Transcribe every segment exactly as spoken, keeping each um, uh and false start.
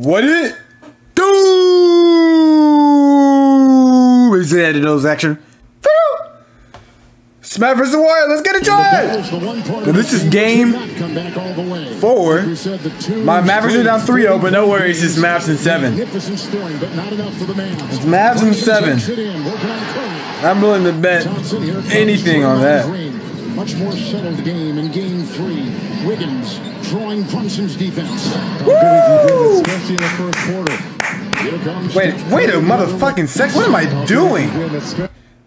What it do? We just added those action. Smash versus Warriors, let's get it, George! So this is game four. My Mavericks are down three oh, but no worries, it's Mavs in seven. It's Mavs in seven. I'm willing to bet anything on that. Much more settled game in game three. Wiggins drawing Brunson's defense. Wait, wait a motherfucking sec. What am I doing?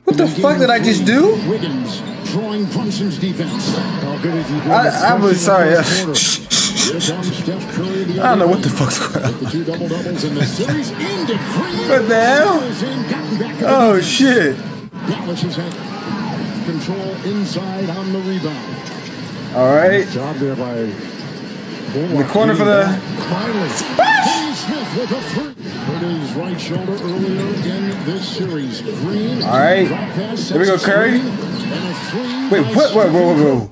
What the fuck did I just do? Wiggins drawing Brunson's defense. I, I was sorry. I don't know what the fuck's going on. What the hell? Oh shit. Control inside on the rebound. All right. Job there by in the corner for the. All right. Here we go, Curry. Wait, what? Whoa, whoa, whoa, whoa.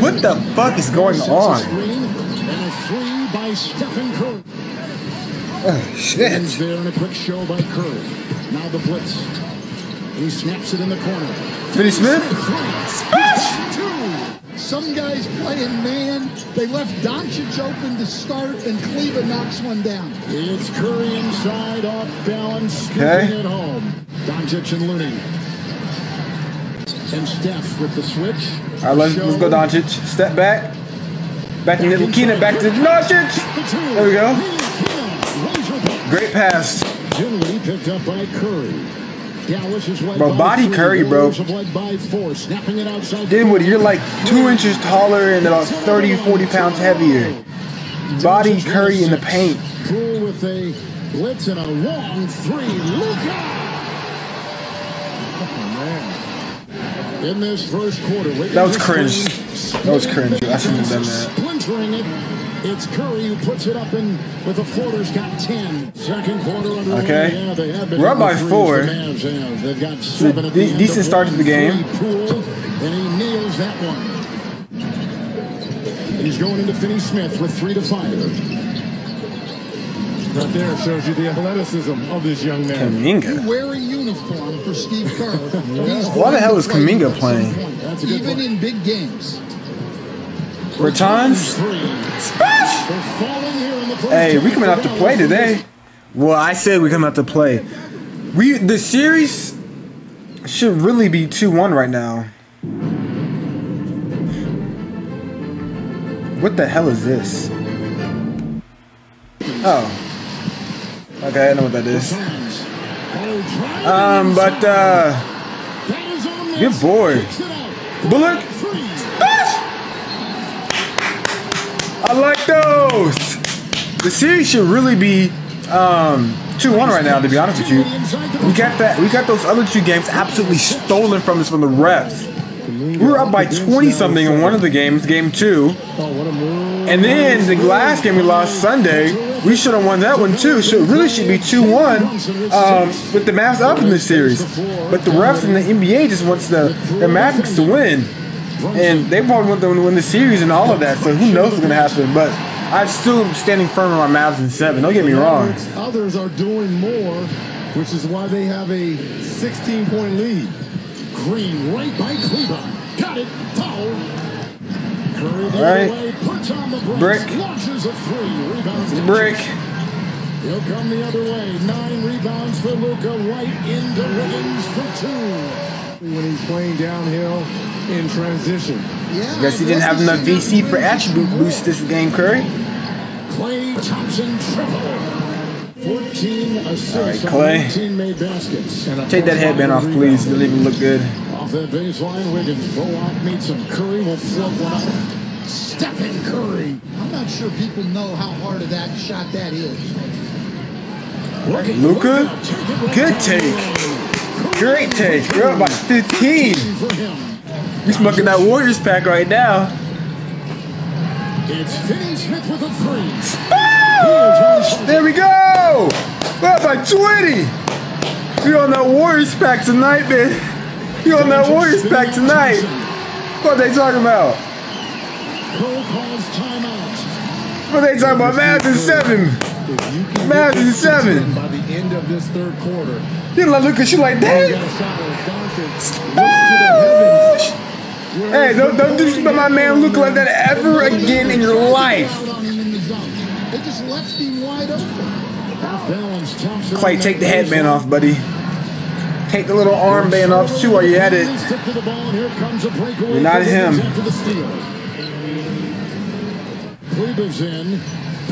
What the fuck is going on? Oh shit. Now the blitz. He snaps it in the corner. Finney-Smith? Smash! Some guys playing man. They left Doncic open to start, and Kleber knocks one down. It's Curry inside, off balance, okay. At home. Doncic and Looney. And Steph with the switch. All right, let's, let's go, Doncic. Step back. Back to Little Keenan, back to Doncic. There we go. Great pass. Dinwiddie picked up by Curry. Bro, body Curry, bro. Dinwiddie, you're like two inches taller and about thirty, forty pounds heavier. Body Curry in the paint. Poole with a blitz and a long three. Luka! In this first quarter, that was cringe. That was cringe. I shouldn't have done that. It's Curry who puts it up in with the floaters, got ten. Second quarter under. Okay. Yeah, they have been. We're up by four. They've got seven. At the end. Decent start to the game. Poole, and he nails that one. And he's going into Finney-Smith with three to five. Right there shows you the athleticism of this young man. Kuminga. You wear a uniform for Steve Kerr. Why the hell is Kuminga playing? That's a good Even point. in big games. Bertans? Hey, we coming out to play today. Well, I said we coming out to play. We the series should really be two one right now. What the hell is this? Oh. Okay, I know what that is. Um, but uh you're bored. Bullock? I like those. The series should really be um, two one right now, to be honest with you. We got that. We got those other two games absolutely stolen from us from the refs. We were up by twenty something in one of the games, game two. And then the last game we lost Sunday, we should have won that one too. So it really should be two one um, with the Mavs up in this series. But the refs in the N B A just wants the, the Mavericks to win. And they probably want them to win the series and all of that, so who knows what's going to happen. But I still am standing firm on my Mavs in seven. Don't get me wrong. Others are doing more, which is why they have a sixteen point lead. Green right by Kleber. Got it. Foul. Curry all right. Puts on the brick. Launches a three. Rebounds. Brick. He'll come the other way. Nine rebounds for Luka. Right into Wiggins for two. When he's playing downhill. In transition. Yeah, I guess he didn't have enough V C for attribute boost this game, Curry. Klay Thompson triple. fourteen assists. All right, Klay. Made baskets. Take that headband off, please. It'll even look good. Off that baseline, Wiggins. Bullock meets him. Curry will flip one up. Stephen Curry. I'm not sure people know how hard of that shot that is. Luka. Good take. Great take. You're up by fifteen. We're smoking that Warriors pack right now. It's Finney-Smith with a three. There we go. We're up by twenty. You're on that Warriors pack tonight, man. You're on that Warriors pack tonight. What are they talking about? What are they talking about? Mavs in seven. Imagine seven. By the end of this third quarter. You let Luka shoot like that. Hey, don't, don't do my man Luka like that ever again in your life. They just left him wide open. Clay, take the headband off, buddy. Take the little armband off too while you're at it. You're not him.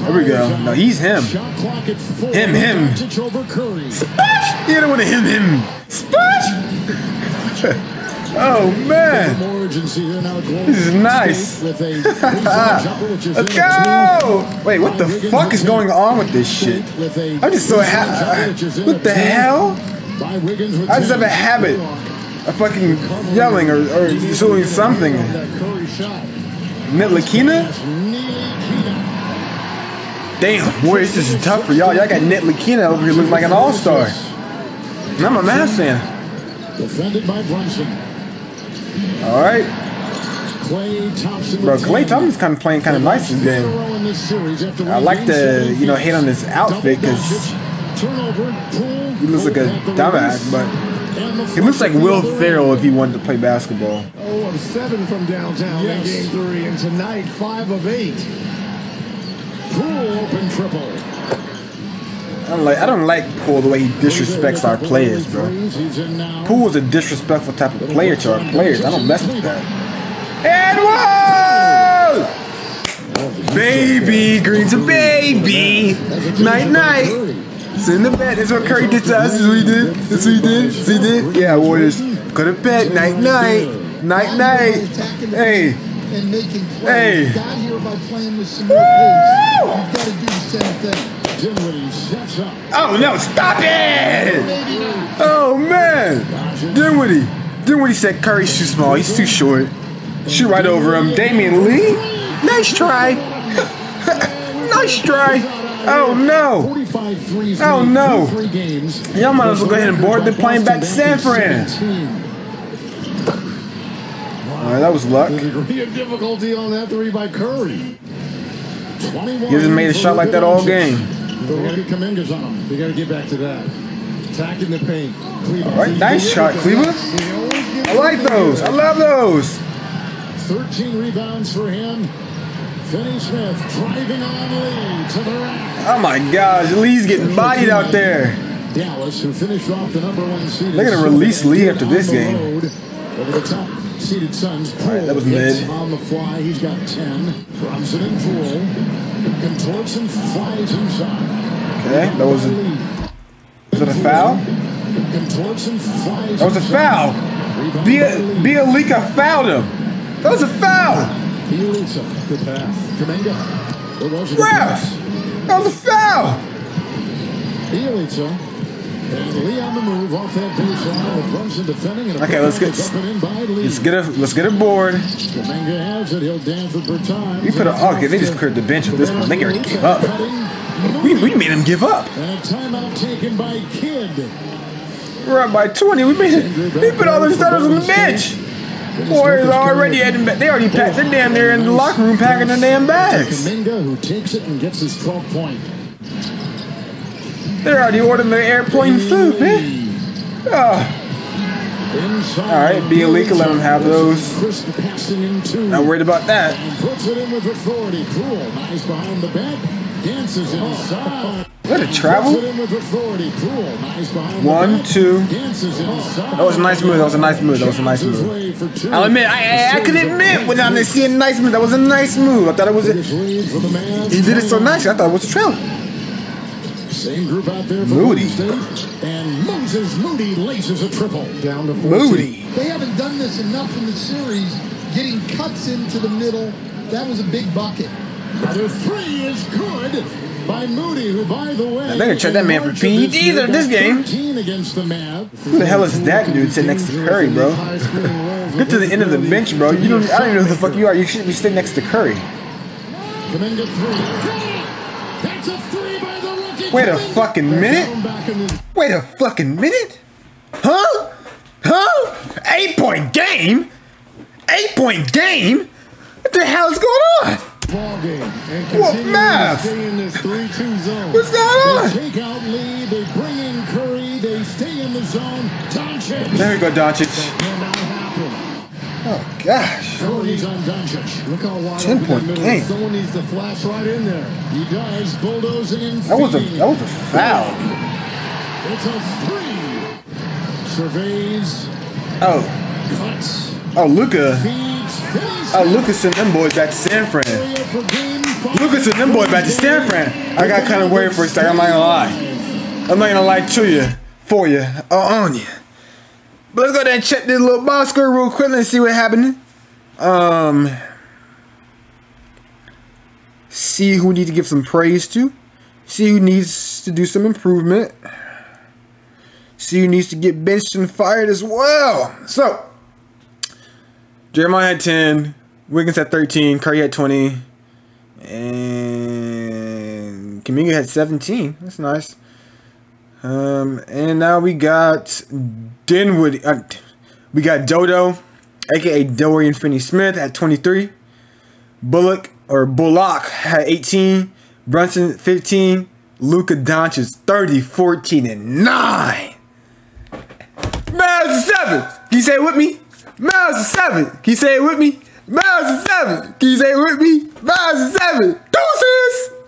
There we go. No, he's him. Him, him. Spush! You don't want to him, him. Spush! Oh, man. This is nice. Let's go. Wait, what the fuck is going on with this shit? I'm just so happy. What the hell? I just have a habit of fucking yelling or, or doing something. Nitlakina? Damn, Warriors, this is tough for y'all. Y'all got Net Lakina over here looking like an all-star. And I'm a Mavs fan. Defended by Brunson. All right. Klay Thompson. Bro, Klay Thompson's kind of playing kind of nice this game. I like to, you know, hate on his outfit because he looks like a dumbass, but he looks like Will Ferrell if he wanted to play basketball. Oh, of seven from downtown in game three, and tonight five of eight. Poole open triple. I don't like I don't like Poole the way he disrespects our players, bro. Poole's a disrespectful type of player to our players. I don't mess with that. Edward! Baby, Green's a baby. Night night. It's in the bed. That's what Curry did to us. That's what he did. That's what he did. That's what he did. Yeah, Warriors. Go to bed. Night night. Night night. Hey. And making plays. Hey. Got here by playing with some new pace. You've got to do the same thing. Dinwiddie shuts up. Oh no, stop it! Oh man! Dinwiddie. Dinwiddie said Curry's too small, he's too short. Shoot right over him. Damian Lee. Nice try. Nice try. Oh no. Oh no. Y'all might as well go ahead and board the plane back to San Fran. All right, that was luck. Degree of difficulty on that three by Curry. He hasn't made a shot like that all game. We got to get Kuminga's on him. We got to get back to that. Attacking the paint. All right, nice shot, Cleveland. I like those. I love those. Thirteen rebounds for him. Finney-Smith driving on Lee to the rack. Oh my gosh, Lee's getting bodied out there. Dallas, who finished off the number one seed. They're gonna release Lee after this game. Over the top. Seated Suns. Poole right, that was mid. On the fly, he's got ten. Brunson and Poole contorts and flies inside. Okay, that was a. Was it a foul? Contorts and flies. That was a foul. Bielika fouled him. That was a foul. Bielika, good pass. Kuminga. Ref. That was a foul. Bielika. And Lee on the move off that baseline with Brunson defending. And okay, let's get let's get a let's get a board. Kuminga has it. He'll dance for time. You put a okay. They just cleared the bench at this point. They already gave up. We we made him give up. And a timeout taken by Kidd. We're up by twenty. We made it. We put all the starters on the bench. Warriors are already heading back. They already packed. They're down there in the locker room packing their damn bags. Kuminga who takes it and gets his twelfth point. They're already ordering their airplane food, man. Oh. All right, Bielika, let them have those. Not worried about that. Let it travel. One, two. That was a nice move. That was a nice move. That was a nice move. I'll admit, I, I, I could admit without seeing a nice move. That was a nice move. I thought it was a. He did it so nice. I thought it was a travel. Same group out there for Moody. And Moses Moody laces a triple down to fourteen. Moody. They haven't done this enough in the series. Getting cuts into the middle. That was a big bucket. The three is good by Moody, who, by the way, now they're gonna check that man for P E Ds either this game. Against the Mavs. Who the hell is that dude sitting next to Curry, bro? Get to the end of the bench, bro. You don't. I don't even know who the fuck you are. You shouldn't be sitting next to Curry. Kuminga three. That's a three by the rookie. Wait a fucking minute. Wait a fucking minute. Huh? Huh? Eight point game? Eight point game? What the hell is going on? ball game and continuing to stay in this three two zone. What's going on? They take out Lee, they bring in Curry, they stay in the zone. Doncic. There we go, Doncic. Oh gosh. Curry's on Doncic. Look how wide ten point game. Someone needs to flash right in there. He does, bulldozing in. That was a that was a foul. It's a three. Surveys. Oh. Cuts. Oh, Luka. Oh, Lucas and them boys back to San Fran. Lucas and them boys back to San Fran. I got kind of worried for a second. I'm not gonna lie. I'm not gonna lie to you, for you, or on you. But let's go ahead and check this little ball score real quick and see what's happening. Um, see who needs to give some praise to. See who needs to do some improvement. See who needs to get benched and fired as well. So. Jeremiah had ten, Wiggins had thirteen, Curry had twenty, and Kuminga had seventeen. That's nice. Um, and now we got Dinwiddie. Uh, we got Dodo, aka Dorian Finney-Smith, at twenty-three. Bullock or Bullock had eighteen. Brunson fifteen. Luka Doncic thirty, fourteen, and nine. Miles seven. Can you say it with me? Miles is seven. Can you say it with me? Miles is seven. Can you say it with me? Miles is seven. Deuces!